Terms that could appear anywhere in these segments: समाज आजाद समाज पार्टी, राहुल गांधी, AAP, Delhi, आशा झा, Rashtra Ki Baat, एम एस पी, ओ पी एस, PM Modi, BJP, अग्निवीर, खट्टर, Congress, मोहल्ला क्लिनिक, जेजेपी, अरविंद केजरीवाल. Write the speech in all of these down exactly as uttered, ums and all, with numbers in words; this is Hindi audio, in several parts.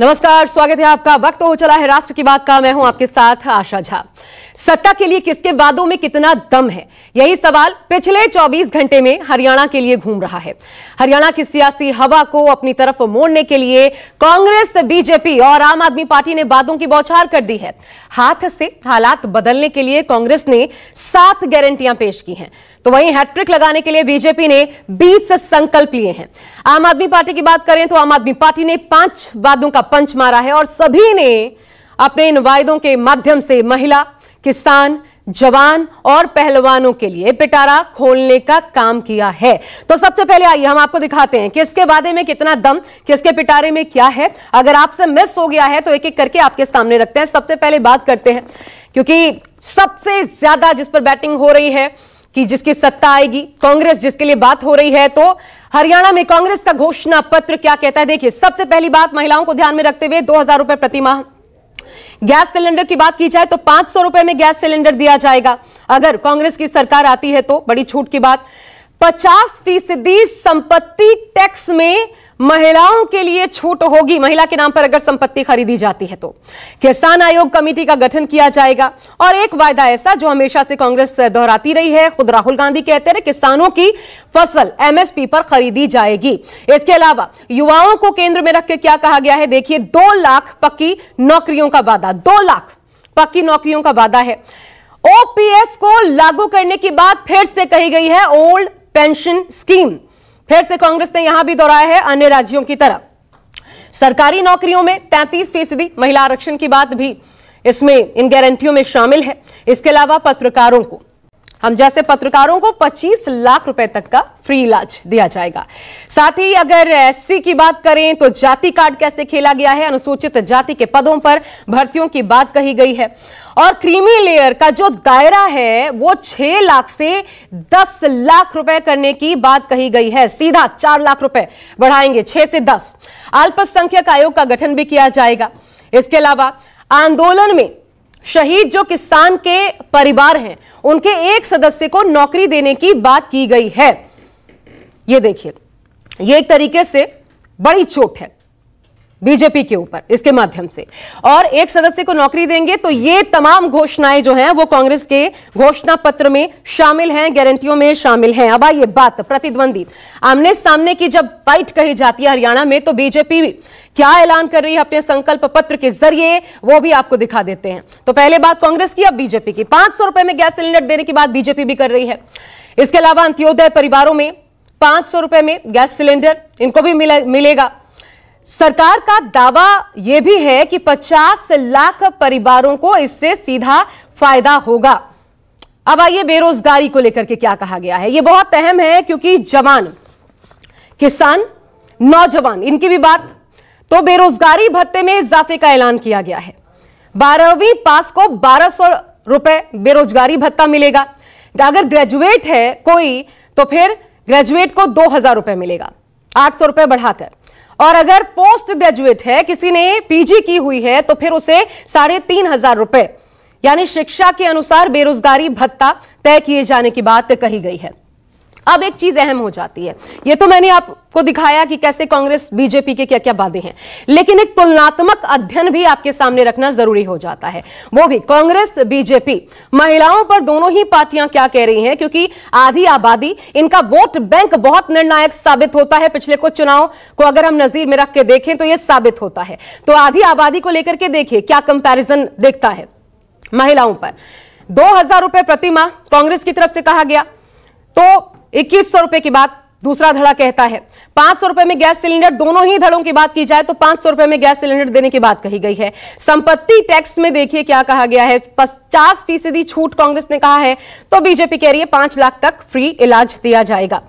नमस्कार, स्वागत है आपका। वक्त हो चला है राष्ट्र की बात का। मैं हूं आपके साथ आशा झा। सत्ता के लिए किसके वादों में कितना दम है, यही सवाल पिछले चौबीस घंटे में हरियाणा के लिए घूम रहा है। हरियाणा की सियासी हवा को अपनी तरफ मोड़ने के लिए कांग्रेस, बीजेपी और आम आदमी पार्टी ने वादों की बौछार कर दी है। हाथ से हालात बदलने के लिए कांग्रेस ने सात गारंटियां पेश की हैं, तो वहीं हैट्रिक लगाने के लिए बीजेपी ने बीस संकल्प लिए हैं। आम आदमी पार्टी की बात करें तो आम आदमी पार्टी ने पांच वादों का पंच मारा है और सभी ने अपने इन वायदों के माध्यम से महिला, किसान, जवान और पहलवानों के लिए पिटारा खोलने का काम किया है। तो सबसे पहले आइए हम आपको दिखाते हैं किसके वादे में कितना दम, किसके पिटारे में क्या है। अगर आपसे मिस हो गया है तो एक एक करके आपके सामने रखते हैं। सबसे पहले बात करते हैं, क्योंकि सबसे ज्यादा जिस पर बैटिंग हो रही है कि जिसकी सत्ता आएगी, कांग्रेस जिसके लिए बात हो रही है, तो हरियाणा में कांग्रेस का घोषणा पत्र क्या कहता है, देखिए। सबसे पहली बात, महिलाओं को ध्यान में रखते हुए दो हजार रुपए प्रति माह गैस सिलेंडर की बात की जाए तो पांच सौ रुपए में गैस सिलेंडर दिया जाएगा अगर कांग्रेस की सरकार आती है तो। बड़ी छूट की बात। पचास फीसदी संपत्ति टैक्स में महिलाओं के लिए छूट होगी, महिला के नाम पर अगर संपत्ति खरीदी जाती है तो। किसान आयोग कमेटी का गठन किया जाएगा। और एक वायदा ऐसा जो हमेशा से कांग्रेस दोहराती रही है, खुद राहुल गांधी कहते रहे, किसानों की फसल एम एस पी पर खरीदी जाएगी। इसके अलावा युवाओं को केंद्र में रख के क्या कहा गया है, देखिए। दो लाख पक्की नौकरियों का वादा, दो लाख पक्की नौकरियों का वादा है। ओ पी एस को लागू करने की बात फिर से कही गई है। ओल्ड पेंशन स्कीम फिर से कांग्रेस ने यहां भी दोहराया है अन्य राज्यों की तरह। सरकारी नौकरियों में तैंतीस फीसदी महिला आरक्षण की बात भी इसमें इन गारंटियों में शामिल है। इसके अलावा पत्रकारों को, हम जैसे पत्रकारों को पच्चीस लाख रुपए तक का फ्री इलाज दिया जाएगा। साथ ही अगर एस सी की बात करें तो जाति कार्ड कैसे खेला गया है, अनुसूचित जाति के पदों पर भर्तियों की बात कही गई है। और क्रीमी लेयर का जो दायरा है वो छह लाख से दस लाख रुपए करने की बात कही गई है। सीधा चार लाख रुपए बढ़ाएंगे, छह से दस। अल्पसंख्यक आयोग का गठन भी किया जाएगा। इसके अलावा आंदोलन में शहीद जो किसान के परिवार हैं उनके एक सदस्य को नौकरी देने की बात की गई है। ये देखिए, ये एक तरीके से बड़ी चोट है बीजेपी के ऊपर इसके माध्यम से। और एक सदस्य को नौकरी देंगे, तो ये तमाम घोषणाएं जो हैं वो कांग्रेस के घोषणा पत्र में शामिल हैं, गारंटियों में शामिल हैं। अब आइए बात प्रतिद्वंदी, आमने सामने की जब फाइट कही जाती है हरियाणा में, तो बीजेपी क्या ऐलान कर रही है अपने संकल्प पत्र के जरिए, वो भी आपको दिखा देते हैं। तो पहले बात कांग्रेस की, अब बीजेपी की। पांच सौ रुपए में गैस सिलेंडर देने की बात बीजेपी भी कर रही है। इसके अलावा अंत्योदय परिवारों में पांच सौ रुपए में गैस सिलेंडर इनको भी मिलेगा। सरकार का दावा यह भी है कि पचास लाख परिवारों को इससे सीधा फायदा होगा। अब आइए बेरोजगारी को लेकर के क्या कहा गया है, यह बहुत अहम है, क्योंकि जवान, किसान, नौजवान, इनकी भी बात। तो बेरोजगारी भत्ते में इजाफे का ऐलान किया गया है। बारहवीं पास को बारह सौ रुपए बेरोजगारी भत्ता मिलेगा। अगर ग्रेजुएट है कोई तो फिर ग्रेजुएट को दो हजार रुपए मिलेगा, आठ सौ रुपए बढ़ाकर। और अगर पोस्ट ग्रेजुएट है, किसी ने पी जी की हुई है, तो फिर उसे साढ़े तीन हजार रुपए यानी शिक्षा के अनुसार बेरोजगारी भत्ता तय किए जाने की बात कही गई है। अब एक चीज अहम हो जाती है, ये तो मैंने आपको दिखाया कि कैसे कांग्रेस, बीजेपी के क्या क्या वादे हैं, लेकिन एक तुलनात्मक अध्ययन भी आपके सामने रखना जरूरी हो जाता है, वो भी कांग्रेस, बीजेपी, महिलाओं पर दोनों ही पार्टियां क्या कह रही हैं, क्योंकि आधी आबादी, इनका वोट बैंक बहुत निर्णायक साबित होता है। पिछले कुछ चुनाव को अगर हम नजीर में रख के देखें तो यह साबित होता है। तो आधी आबादी को लेकर के देखिए क्या कंपेरिजन दिखता है महिलाओं पर। दो हजार रुपए प्रति माह कांग्रेस की तरफ से कहा गया, तो इक्कीस सौ रुपए की बात दूसरा धड़ा कहता है। पांच सौ रुपए में गैस सिलेंडर, दोनों ही धड़ों की बात की जाए तो पांच सौ रुपए में गैस सिलेंडर देने की बात कही गई है। संपत्ति टैक्स में देखिए क्या कहा गया है, पचास फीसदी छूट कांग्रेस ने कहा है, तो बीजेपी कह रही है पांच लाख तक फ्री इलाज दिया जाएगा।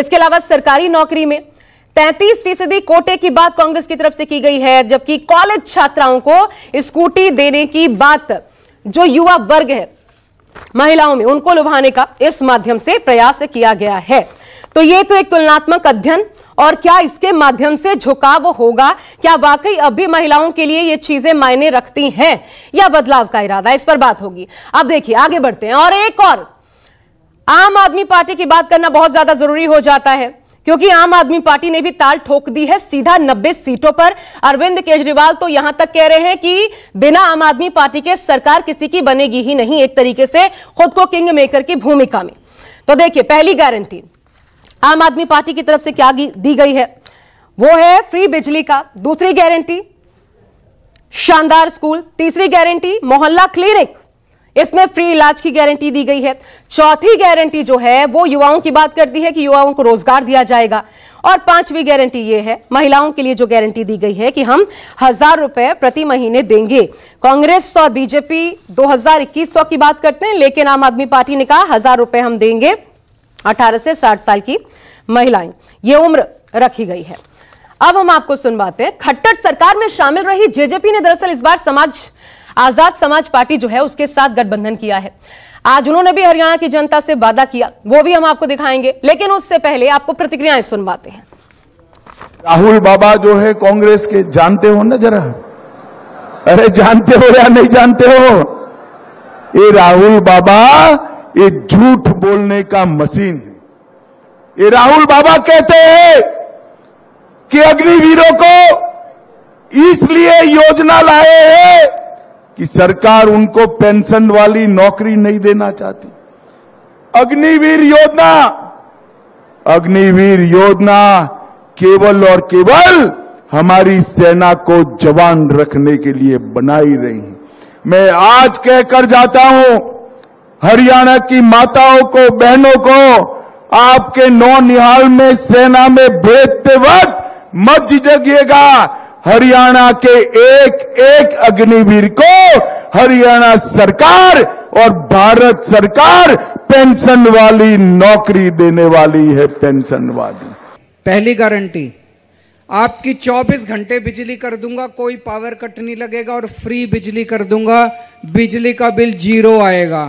इसके अलावा सरकारी नौकरी में तैंतीस फीसदी कोटे की बात कांग्रेस की तरफ से की गई है, जबकि कॉलेज छात्राओं को स्कूटी देने की बात, जो युवा वर्ग है, महिलाओं में, उनको लुभाने का इस माध्यम से प्रयास किया गया है। तो ये तो एक तुलनात्मक अध्ययन, और क्या इसके माध्यम से झुकाव होगा, क्या वाकई अब भी महिलाओं के लिए ये चीजें मायने रखती हैं, या बदलाव का इरादा, इस पर बात होगी। अब देखिए आगे बढ़ते हैं। और एक और आम आदमी पार्टी की बात करना बहुत ज्यादा जरूरी हो जाता है, क्योंकि आम आदमी पार्टी ने भी ताल ठोक दी है सीधा नब्बे सीटों पर। अरविंद केजरीवाल तो यहां तक कह रहे हैं कि बिना आम आदमी पार्टी के सरकार किसी की बनेगी ही नहीं, एक तरीके से खुद को किंग मेकर की भूमिका में। तो देखिए, पहली गारंटी आम आदमी पार्टी की तरफ से क्या दी गई है, वो है फ्री बिजली का। दूसरी गारंटी शानदार स्कूल। तीसरी गारंटी मोहल्ला क्लिनिक, इसमें फ्री इलाज की गारंटी दी गई है। चौथी गारंटी जो है वो युवाओं की बात करती है कि युवाओं को रोजगार दिया जाएगा। और पांचवी गारंटी ये है महिलाओं के लिए जो गारंटी दी गई है कि हम हजार रुपए प्रति महीने देंगे। कांग्रेस और बीजेपी दो हजार इक्कीस सौ की बात करते हैं, लेकिन आम आदमी पार्टी ने कहा हजार रुपए हम देंगे अठारह से साठ साल की महिलाएं, ये उम्र रखी गई है। अब हम आपको सुनवाते हैं, खट्टर सरकार में शामिल रही जेजेपी ने दरअसल इस बार समाज आजाद समाज पार्टी जो है उसके साथ गठबंधन किया है। आज उन्होंने भी हरियाणा की जनता से वादा किया, वो भी हम आपको दिखाएंगे, लेकिन उससे पहले आपको प्रतिक्रियाएं सुनवाते हैं। राहुल बाबा जो है कांग्रेस के, जानते हो ना जरा, अरे जानते हो या नहीं जानते हो, ये राहुल बाबा ये झूठ बोलने का मशीन है। ये राहुल बाबा कहते हैं कि अग्निवीरों को इसलिए योजना लाए हैं कि सरकार उनको पेंशन वाली नौकरी नहीं देना चाहती। अग्निवीर योजना, अग्निवीर योजना केवल और केवल हमारी सेना को जवान रखने के लिए बनाई रही है। मैं आज कहकर जाता हूं हरियाणा की माताओं को, बहनों को, आपके नौनिहाल में सेना में भेजते वक्त मत झिझकिएगा। हरियाणा के एक एक अग्निवीर को हरियाणा सरकार और भारत सरकार पेंशन वाली नौकरी देने वाली है, पेंशन वाली। पहली गारंटी आपकी चौबीस घंटे बिजली कर दूंगा, कोई पावर कट नहीं लगेगा और फ्री बिजली कर दूंगा, बिजली का बिल जीरो आएगा।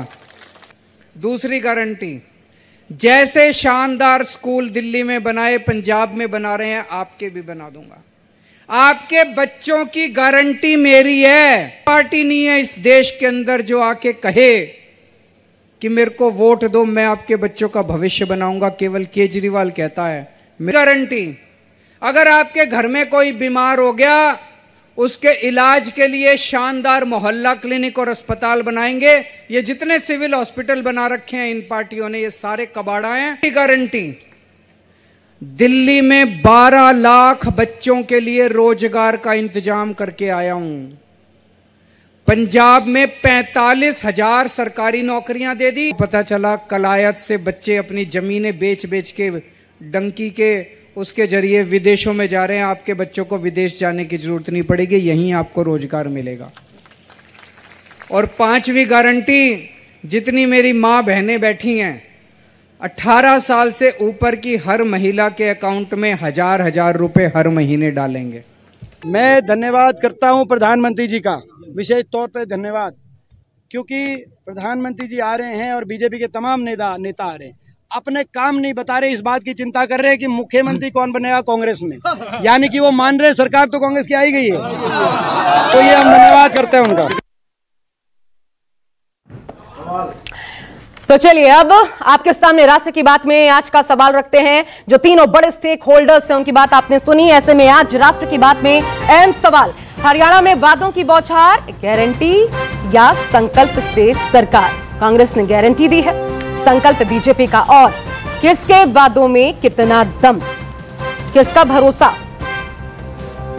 दूसरी गारंटी, जैसे शानदार स्कूल दिल्ली में बनाए, पंजाब में बना रहे हैं, आपके भी बना दूंगा। आपके बच्चों की गारंटी मेरी है। पार्टी नहीं है इस देश के अंदर जो आके कहे कि मेरे को वोट दो, मैं आपके बच्चों का भविष्य बनाऊंगा। केवल केजरीवाल कहता है गारंटी। अगर आपके घर में कोई बीमार हो गया, उसके इलाज के लिए शानदार मोहल्ला क्लिनिक और अस्पताल बनाएंगे। ये जितने सिविल हॉस्पिटल बना रखे हैं इन पार्टियों ने, ये सारे कबाड़ा हैं। गारंटी दिल्ली में बारह लाख बच्चों के लिए रोजगार का इंतजाम करके आया हूं। पंजाब में पैंतालीस हजार सरकारी नौकरियां दे दी। पता चला कलायत से बच्चे अपनी जमीनें बेच बेच के डंकी के उसके जरिए विदेशों में जा रहे हैं। आपके बच्चों को विदेश जाने की जरूरत नहीं पड़ेगी, यहीं आपको रोजगार मिलेगा। और पांचवी गारंटी, जितनी मेरी मां बहनें बैठी हैं, अठारह साल से ऊपर की हर महिला के अकाउंट में हजार हजार रुपए हर महीने डालेंगे। मैं धन्यवाद करता हूं प्रधानमंत्री जी का, विशेष तौर पर धन्यवाद, क्योंकि प्रधानमंत्री जी आ रहे हैं और बीजेपी के तमाम नेता नेता आ रहे हैं, अपने काम नहीं बता रहे, इस बात की चिंता कर रहे हैं कि मुख्यमंत्री कौन बनेगा कांग्रेस में, यानी कि वो मान रहे सरकार तो कांग्रेस की आई गई है, तो ये हम धन्यवाद करते हैं उनका। तो चलिए अब आपके सामने राष्ट्र की बात में आज का सवाल रखते हैं। जो तीनों बड़े स्टेक होल्डर्स हैं उनकी बात आपने सुनी, ऐसे में आज राष्ट्र की बात में अहम सवाल, हरियाणा में वादों की बौछार, गारंटी या संकल्प से सरकार। कांग्रेस ने गारंटी दी है, संकल्प बीजेपी का, और किसके वादों में कितना दम, किसका भरोसा